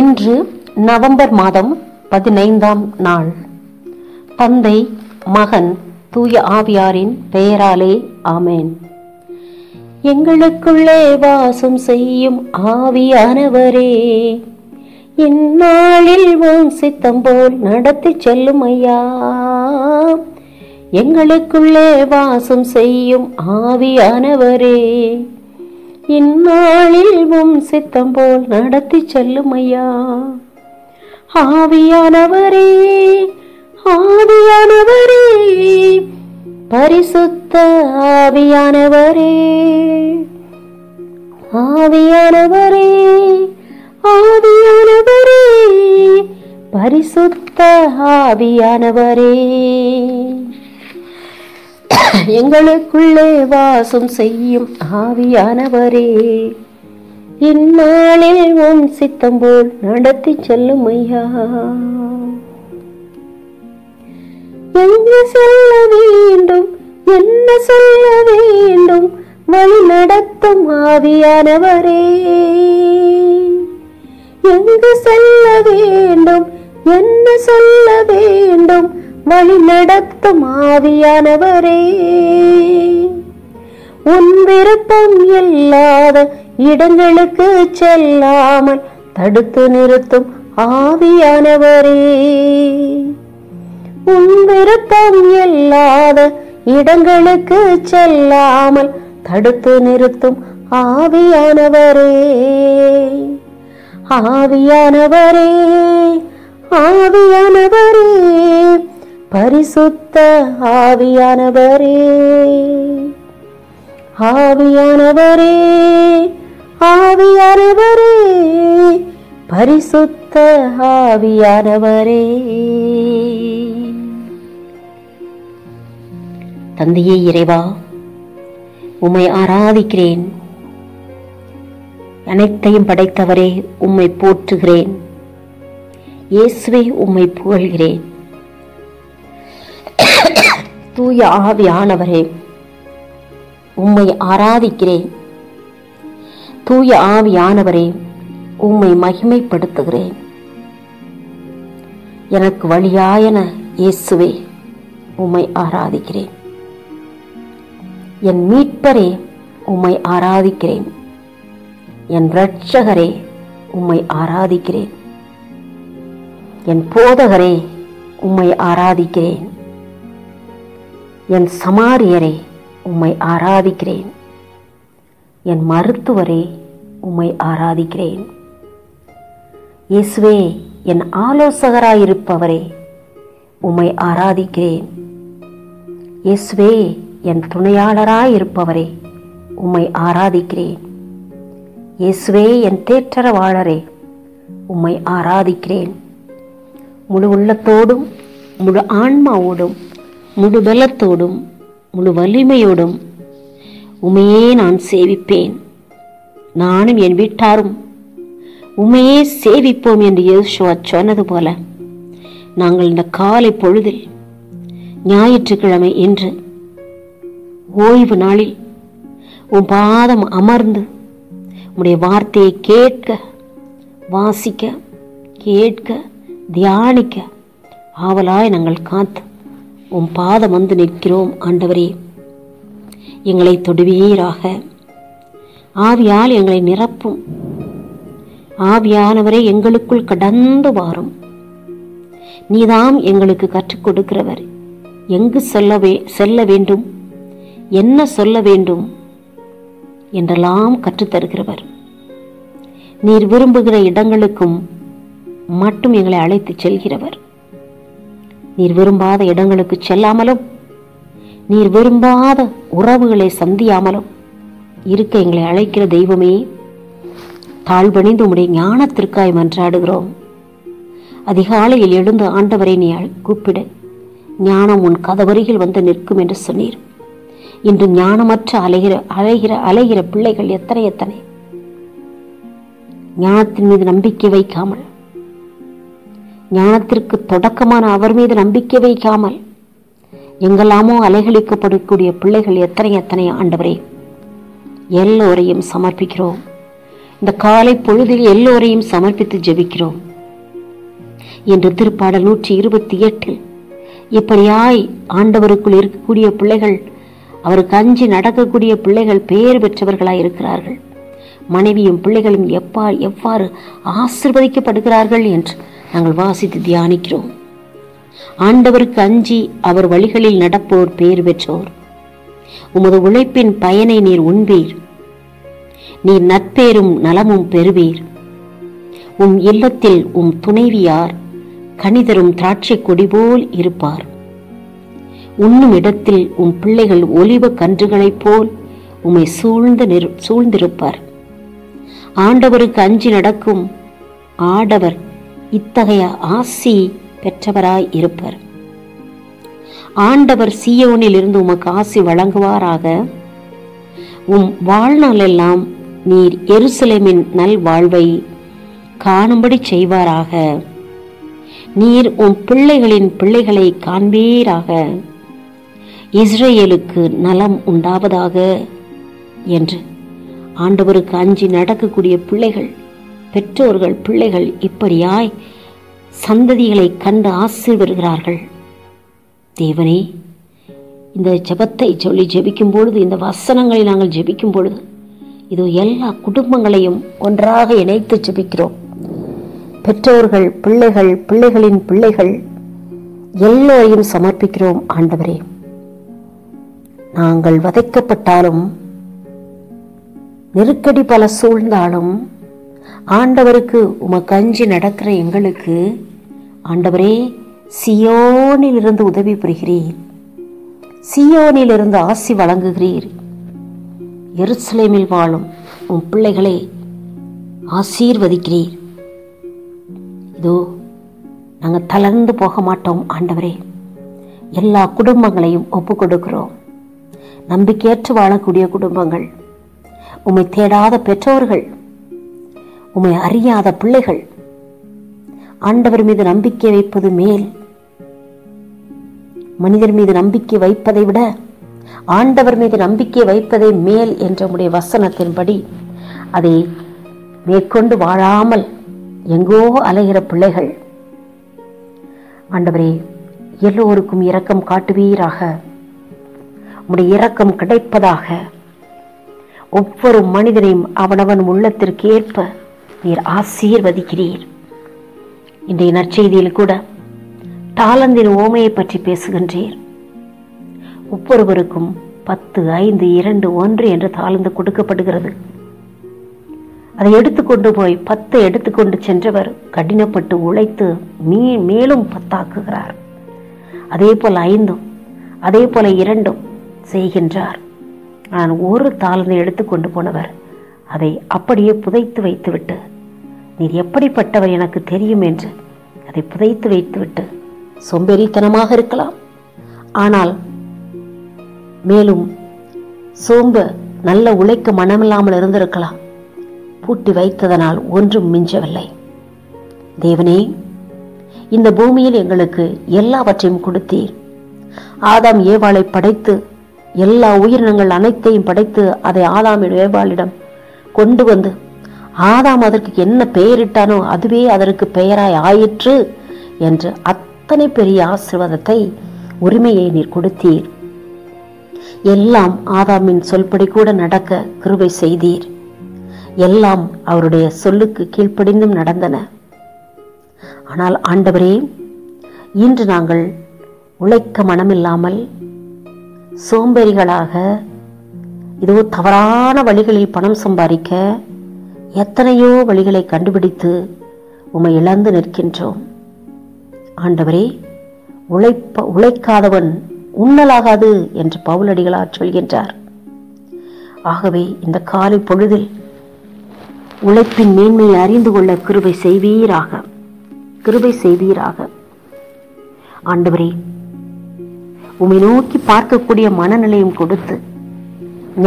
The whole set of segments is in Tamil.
இன்று நவம்பர் மாதம் 15ஆம் நாள். தந்தை, மகன், தூய ஆவியாரின் பெயராலே ஆமென். எங்களுக்குள்ளே வாசம் செய்யும் ஆவியானவரே, இந்நாளில் உம் சித்தம் போல் நடத்தி செல்லும் ஐயா. எங்களுக்குள்ளே வாசம் செய்யும் ஆவியானவரே, இந்நாளில் உம் சித்தம் போல் நடத்தி செல்லும் ஐயா. ஆவியானவரே, ஆவியானவரே, பரிசுத்த ஆவியானவரே, ஆவியானவரே, ஆவியானவரே, பரிசுத்த ஆவியானவரே. எங்களுக்குள்ளே வாசம் செய்யும் ஆவியானவரே, இந்நாளில் உம் சித்தம் போல் நடத்தி செல்லும் ஐயா. எங்கு செல்ல வேண்டும், என்ன சொல்ல வேண்டும், வழி நடத்தும் ஆவியானவரே. எங்கு செல்ல வேண்டும், என்ன சொல்ல வேண்டும், வழி நடத்தும் ஆவியானவரே. உன் விருப்பம் இல்லாத இடங்களுக்கு செல்லாமல் தடுத்து நிறுத்தும் ஆவியானவரே. உன் விருப்பம் இல்லாத இடங்களுக்கு செல்லாமல் தடுத்து நிறுத்தும் ஆவியானவரே, ஆவியானவரே, ஆவியானவரே, பரிசுத்த ஆவியானவரே, ஆவியானவரே, ஆவியானவரே, பரிசுத்த ஆவியானவரே. தந்தையே இறைவா, உம்மை ஆராதிக்கிறேன். அனைத்தையும் படைத்தவரே, உம்மை போற்றுகிறேன். இயேசுவே, உம்மை புகழ்கிறேன். தூய ஆவியானவரே, உம்மை ஆராதிக்கிறேன். தூய ஆவியானவரே, உம்மை மகிமைப்படுத்துகிறேன். எனக்கு வழியாயன இயேசுவே, உம்மை ஆராதிக்கிறேன். என் மீட்பரே, உம்மை ஆராதிக்கிறேன். என் இரட்சகரே, உம்மை ஆராதிக்கிறேன். என் போதகரே, உம்மை ஆராதிக்கிறேன். என் சமாரியரே, உம்மை ஆராதிக்கிறேன். என் மருத்துவரே, உம்மை ஆராதிக்கிறேன். இயேசுவே, என் ஆலோசகராயிருப்பவரே, உம்மை ஆராதிக்கிறேன். இயேசுவே, என் துணையாளராயிருப்பவரே, உம்மை ஆராதிக்கிறேன். இயேசுவே, என் தேற்றரவாளரே, உம்மை ஆராதிக்கிறேன். முழு உள்ளத்தோடும், முழு ஆன்மாவோடும், முழு பலத்தோடும், முழு வலிமையோடும் உமையே நான் சேவிப்பேன். நானும் என் வீட்டாரும் உமையே சேவிப்போம் என்று இயேசுவா சொன்னது போல, நாங்கள் இந்த காலை பொழுதில், ஞாயிற்றுக்கிழமை என்று ஓய்வு நாளில் உம் பாதம் அமர்ந்து உம்முடைய வார்த்தையை கேட்க, வாசிக்க, கேட்க, தியானிக்க ஆவலாய் நாங்கள் காத்து உம் பாதம் வந்து நிற்கிறோம். ஆண்டவரே, எங்களை தொடுவீராக. ஆவியால் எங்களை நிரப்பும். ஆவியானவரே, எங்களுக்குள் கடந்து வாரும். நீதாம் எங்களுக்கு கற்றுக் கொடுக்கிறவர். எங்கு செல்ல வேண்டும், என்ன சொல்ல வேண்டும் என்றெல்லாம் கற்றுத்தருகிறவர். நீர் விரும்புகிற இடங்களுக்கும் மட்டும் எங்களை அழைத்து செல்கிறவர். நீர் விரும்பாத இடங்களுக்கு செல்லாமலும், நீர் விரும்பாத உறவுகளை சந்தியாமலும் இருக்க எங்களை அழைக்கிற தெய்வமே, தாழ்பணிந்து உம்முடைய ஞானத்திற்காய் மன்றாடுகிறோம். அதிகாலையில் எழுந்து ஆண்டவரை நீ கூப்பிடு, ஞானம் உன் கதவருகில் வந்து நிற்கும் என்று சொன்னீர். இன்று ஞானமற்ற அலைகிற பிள்ளைகள் எத்தனை ஞானத்தின் மீது நம்பிக்கை வைக்காமல், ஞானத்திற்கு தொடக்கமான அவர் மீது நம்பிக்கை வைக்காமல் எங்கெல்லாமோ அலைகளிக்கப்படக்கூடிய பிள்ளைகள் எத்தனை ஆண்டவரே, எல்லோரையும் சமர்ப்பிக்கிறோம். இந்த காலை பொழுதில் எல்லோரையும் சமர்ப்பித்து ஜெபிக்கிறோம் என்று திருப்பாடல் 128 இப்படியாய் ஆண்டவருக்குள் இருக்கக்கூடிய பிள்ளைகள், அவருக்கு அஞ்சி நடக்கக்கூடிய பிள்ளைகள் பேர் பெற்றவர்களாய் இருக்கிறார்கள். மனைவியும் பிள்ளைகளும் எவ்வாறு ஆசீர்வதிக்கப்படுகிறார்கள் என்று நாங்கள் வாசித்து தியானிக்கிறோம். ஆண்டவருக்கு அஞ்சி அவர் வழிகளில் நடப்போர் பேர் பெற்றோர். உமது உழைப்பின் பயனை நீர் உண்பீர். நீர் நற்பேரும் நலமும் பெறுவீர். உம் இல்லத்தில் உம் துணைவியார் கனிதரும் திராட்சை கொடி போல் இருப்பார். உண்ணும் இடத்தில் உம் பிள்ளைகள் ஒலிவ கன்றுகளைப் போல் உம்மை சூழ்ந்திருப்பார். ஆண்டவருக்கு அஞ்சி நடக்கும் ஆடவர் இத்தகைய ஆசி பெற்றவராய் இருப்பார். ஆண்டவர் சீயோனில் இருந்து உமக்கு ஆசி வழங்குவாராக. உம் வாழ்நாளெல்லாம் நீர் எருசலேமின் நல் வாழ்வை காணும்படி செய்வாராக. நீர் உம் பிள்ளைகளின் பிள்ளைகளை காண்பீராக. இஸ்ரேலுக்கு நலம் உண்டாவதாக என்று ஆண்டவருக்கு அஞ்சி நடக்கக்கூடிய பிள்ளைகள், பெற்றோர்கள் பிள்ளைகள் இப்படியாய் சந்ததிகளை கண்டு ஆசீர்வதிக்கிறார்கள். தேவனே, இந்த ஜெபத்தை சொல்லி ஜெபிக்கும் பொழுது, இந்த வசனங்களை நாங்கள் ஜெபிக்கும் பொழுது, இது எல்லா குடும்பங்களையும் ஒன்றாக இணைத்து ஜெபிக்கிறோம். பெற்றோர்கள், பிள்ளைகள், பிள்ளைகளின் பிள்ளைகள் எல்லோரையும் சமர்ப்பிக்கிறோம். ஆண்டவரே, நாங்கள் வதைக்கப்பட்டாலும், நெருக்கடி பல சூழ்ந்தாலும், ஆண்டவருக்கு உமக்கு அஞ்சி நடக்கிற எங்களுக்கு ஆண்டவரே சியோனில் இருந்து உதவி புரிகிறீர். சியோனில் இருந்து ஆசி வழங்குகிறீர். எருசலேமில் வாழும் உன் பிள்ளைகளை ஆசீர்வதிக்கிறீர். இதோ நாங்கள் தளர்ந்து போக மாட்டோம். ஆண்டவரே, எல்லா குடும்பங்களையும் ஒப்பு கொடுக்கிறோம். நம்பிக்கையற்று வாழக்கூடிய குடும்பங்கள், உம்மை தேடாத பெற்றோர்கள், உம்மை அறியாத பிள்ளைகள், ஆண்டவர் மீது நம்பிக்கை வைப்பது மேல். மனிதர் மீது நம்பிக்கை வைப்பதை விட ஆண்டவர் மீது நம்பிக்கை வைப்பதை மேல் என்ற உம்முடைய வசனத்தின்படி அதை மேற்கொண்டு வாழாமல் எங்கோ அலைகிற பிள்ளைகள், ஆண்டவரே எல்லோருக்கும் இரக்கம் காட்டுவீராக. உம்முடைய இரக்கம் கிடைப்பதாக. ஒவ்வொரு மனிதனையும் அவனவன் உள்ளத்திற்கு ஏற்ப நீர் ஆசீர்வதிக்கிறீர். இன்றைய நற்செய்தியில் கூட தாளந்தின் ஓமையை பற்றி பேசுகின்றீர். ஒவ்வொருவருக்கும் 10, 5, 2, 1 என்று தாளந்து கொடுக்கப்படுகிறது. அதை எடுத்துக்கொண்டு போய் 10 எடுத்துக்கொண்டு சென்றவர் கடினப்பட்டு உழைத்து மேலும் 10 ஆக்குகிறார். அதே போல் 5, அதே போல 2 செய்கின்றார். நான் ஒரு தாளந்தை எடுத்துக்கொண்டு போனவர் அதை அப்படியே புதைத்து வைத்துவிட்டு, நீர் எப்படிப்பட்டவர் எனக்கு தெரியும் என்று அதை புதைத்து வைத்துவிட்டு சோம்பேறித்தனமாக இருக்கலாம். ஆனால் மேலும் நல்ல உழைக்க மனமில்லாமல் இருந்திருக்கலாம். பூட்டி வைத்ததனால் ஒன்றும் மிஞ்சவில்லை. தேவனே, இந்த பூமியில் எங்களுக்கு எல்லாவற்றையும் கொடுத்தீர். ஆதாம் ஏவாளை படைத்து, எல்லா உயிரினங்கள் அனைத்தையும் படைத்து, அதை ஆதாமிடம் ஏவாளிடம் கொண்டு வந்து, ஆதாம் அதற்கு என்ன பெயரிட்டானோ அதுவே அதற்கு பெயராய் ஆயிற்று என்று அத்தனை பெரிய ஆசீர்வாதத்தை, உரிமையை நீர் கொடுத்தீர். எல்லாம் ஆதாமின் சொல்படி கூட நடக்க கிருபை செய்தீர். எல்லாம் அவருடைய சொல்லுக்கு கீழ்ப்படிந்தும் நடந்தன. ஆனால் ஆண்டவரே, இன்று நாங்கள் உழைக்க மனமில்லாமல் சோம்பேறிகளாக, இதோ தவறான வழிகளில் பணம் சம்பாதிக்க எத்தனையோ வழிகளை கண்டுபிடித்து உம்மை இழந்து நிற்கின்றோம். ஆண்டவரே, உழைக்காதவன் உண்ணலாகாது என்று பவுலடிகளார் சொல்கின்றார். ஆகவே இந்த காலை பொழுதில் உழைப்பின் மேன்மையை அறிந்து கொள்ள கிருபை செய்வீராக, கிருபை செய்வீராக. ஆண்டவரே, உம்மை நோக்கி பார்க்கக்கூடிய மனநிலையும் கொடுத்து,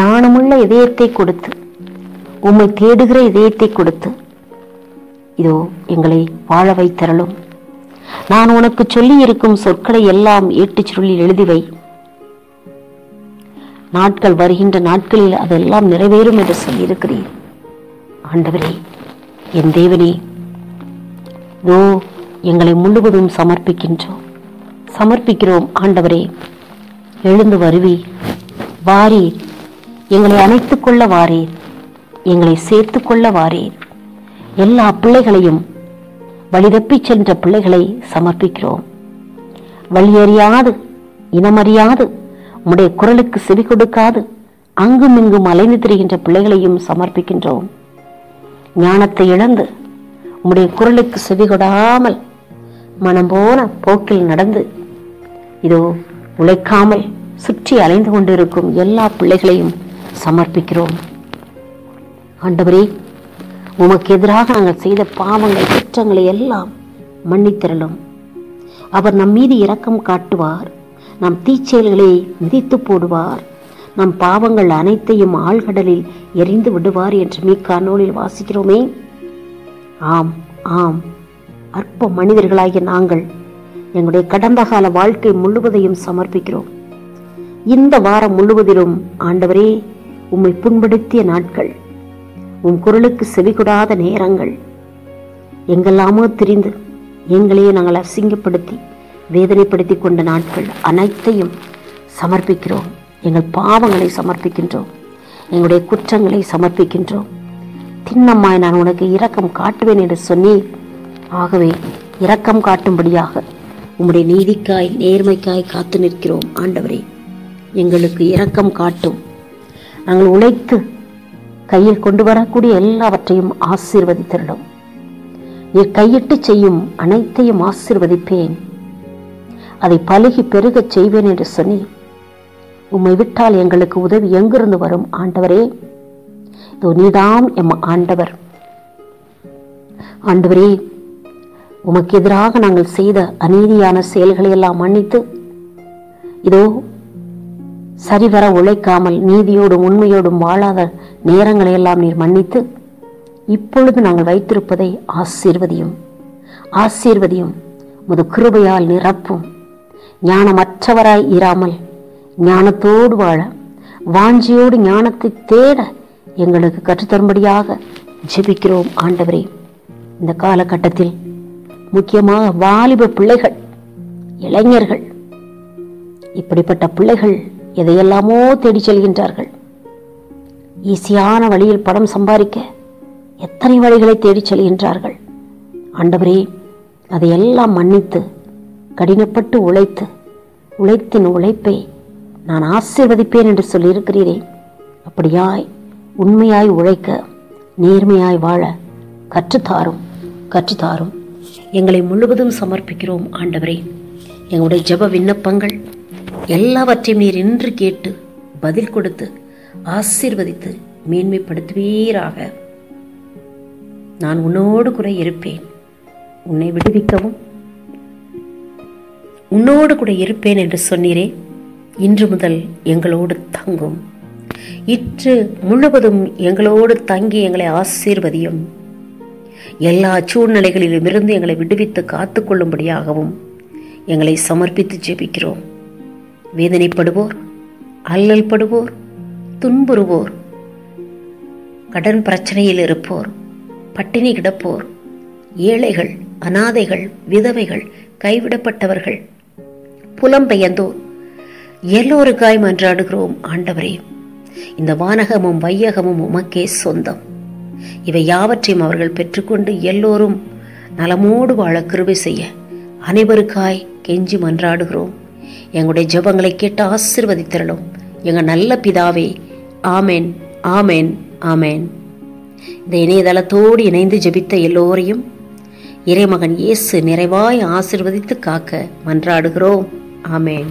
ஞானமுள்ள இதயத்தை கொடுத்து, உம்மை தேடுகிற இதயத்தை கொடுத்து, இதோ எங்களை வாழ வைத்தரலும். நான் உனக்கு சொல்லி இருக்கும் சொற்களை எல்லாம் ஏட்டுச் சொல்லில் எழுதிவை. நாட்கள் வருகின்ற நாட்களில் அதெல்லாம் நிறைவேறும் என்று சொல்லியிருக்கிறீர். ஆண்டவரே என் தேவனே, இதோ எங்களை முழுவதும் சமர்ப்பிக்கிறோம் ஆண்டவரே. எழுந்து வருவி வாரீர், எங்களை அணைத்துக் கொள்ள வாரீர், எங்களை சேர்த்து கொள்ள வாரீர். எல்லா பிள்ளைகளையும், வழிதப்பி சென்ற பிள்ளைகளை சமர்ப்பிக்கிறோம். வழியறியாது இனமறியாது உம்முடைய குரலுக்கு செவி கொடுக்காது அங்கும் இங்கும் அலைந்து திரிகின்ற பிள்ளைகளையும் சமர்ப்பிக்கின்றோம். ஞானத்தை இழந்து உம்முடைய குரலுக்கு செவி கொடாமல் மனம் போன போக்கில் நடந்து இதோ உழைக்காமல் சுற்றி அலைந்து கொண்டிருக்கும் எல்லா பிள்ளைகளையும் சமர்ப்பிக்கிறோம். ஆண்டவரே, உமக்கு எதிராக நாங்கள் செய்த பாவங்கள் குற்றங்களை எல்லாம் மன்னித்திரளும். அவர் நம் மீது இரக்கம் காட்டுவார், நம் தீச்செயல்களை மிதித்து போடுவார், நம் பாவங்கள் அனைத்தையும் ஆழ்கடலில் எரிந்து விடுவார் என்று மீகா நூலில் வாசிக்கிறோமே. ஆம் ஆம், அற்ப மனிதர்களாகிய நாங்கள் எங்களுடைய கடந்த கால வாழ்க்கை முழுவதையும் சமர்ப்பிக்கிறோம். இந்த வாரம் முழுவதிலும் ஆண்டவரே, உம்மை புண்படுத்திய நாட்கள், உம் குரலுக்கு செவிகொடாத நேரங்கள், எங்கெல்லாமோ தெரிந்து எங்களையே நாங்கள் அசிங்கப்படுத்தி வேதனைப்படுத்தி கொண்ட நாட்கள் அனைத்தையும் சமர்ப்பிக்கிறோம். எங்கள் பாவங்களை சமர்ப்பிக்கின்றோம், எங்களுடைய குற்றங்களை சமர்ப்பிக்கின்றோம். திண்ணம்மாய் நான் உனக்கு இரக்கம் காட்டுவேன் என்று சொன்னேன். ஆகவே இரக்கம் காட்டும்படியாக உம்முடைய நீதிக்காய் நேர்மைக்காய் காத்து நிற்கிறோம். ஆண்டவரே, எங்களுக்கு இரக்கம் காட்டும். நாங்கள் உழைத்து கையில் கொண்டு வரக்கூடிய எல்லாவற்றையும் ஆசீர்வதித்திருந்தோம். நீ கையிட்டு செய்யும் அனைத்தையும் ஆசீர்வதிப்பேன், அதை பழுகி பெருகச் செய்வேன் என்று சொன்னி உம்மை விட்டால் எங்களுக்கு உதவி எங்கிருந்து வரும்? ஆண்டவரே, இதோ நீதாம் எம் ஆண்டவர். ஆண்டவரே, உமக்கு எதிராக நாங்கள் செய்த அநீதியான செயல்களை எல்லாம் மன்னித்து இதோ சரிவர உழைக்காமல் நீதியோடும் உண்மையோடும் வாழாத நேரங்களை எல்லாம் நீர் மன்னித்து இப்பொழுது நாங்கள் வைத்திருப்பதை ஆசீர்வதியும் உமது கிருபையால் நிரப்பும். ஞானமற்றவராய் இராமல் ஞானத்தோடு வாழ, வாஞ்சியோடு ஞானத்தை தேட எங்களுக்கு கற்றுத்தரும்படியாக ஜெபிக்கிறோம். ஆண்டவரே, இந்த காலகட்டத்தில் முக்கியமாக வாலிப பிள்ளைகள், இளைஞர்கள், இப்படிப்பட்ட பிள்ளைகள் எதையெல்லாமோ தேடி செல்கின்றார்கள். ஈஸியான வழியில் பணம் சம்பாதிக்க எத்தனை வழிகளை தேடி செல்கின்றார்கள். ஆண்டவரே, அதையெல்லாம் மன்னித்து கடினப்பட்டு உழைத்தின் உழைப்பை நான் ஆசீர்வதிப்பேன் என்று சொல்லியிருக்கிறீரே. அப்படியாய் உண்மையாய் உழைக்க, நேர்மையாய் வாழ கற்றுத்தாரும். எங்களை முழுவதும் சமர்ப்பிக்கிறோம் ஆண்டவரே. எங்களுடைய ஜெப விண்ணப்பங்கள் எல்லாவற்றையும் நீர் இன்று கேட்டு பதில் கொடுத்து ஆசீர்வதித்து மேன்மைப்படுத்துவீராக. நான் உன்னோடு கூட இருப்பேன், உன்னை விடுவிக்கவும் உன்னோடு கூட இருப்பேன் என்று சொன்னீரே. இன்று முதல் எங்களோடு தங்கும், இன்று முழுவதும் எங்களோடு தங்கி எங்களை ஆசீர்வதியும், எல்லா சூழ்நிலைகளிலும் இருந்து எங்களை விடுவித்து காத்துக்கொள்ளும்படியாகவும் எங்களை சமர்ப்பித்து ஜெபிக்கிறோம். வேதனைப்படுவோர், அல்லல் படுவோர், துன்புறுவோர், கடன் பிரச்சனையில் இருப்போர், பட்டினி கிடப்போர், ஏழைகள், அனாதைகள், விதவைகள், கைவிடப்பட்டவர்கள், புலம்பெயர்ந்தோர் எல்லோருக்காய் மன்றாடுகிறோம். ஆண்டவரே, இந்த வானகமும் வையகமும் உமக்கே சொந்தம். இவை யாவற்றையும் அவர்கள் பெற்றுக்கொண்டு எல்லோரும் நலமோடு வாழ கிருபை செய்ய அனைவருக்காய் கெஞ்சி மன்றாடுகிறோம். எங்களுடைய ஜெபங்களை கேட்டு ஆசீர்வதித்திரளும் எங்கள் நல்ல பிதாவே. ஆமேன், ஆமேன், ஆமேன். இந்த இணையதளத்தோடு இணைந்து ஜெபித்த எல்லோரையும் இறைமகன் இயேசு நிறைவாய் ஆசீர்வதித்து காக்க மன்றாடுகிறோம். ஆமேன்.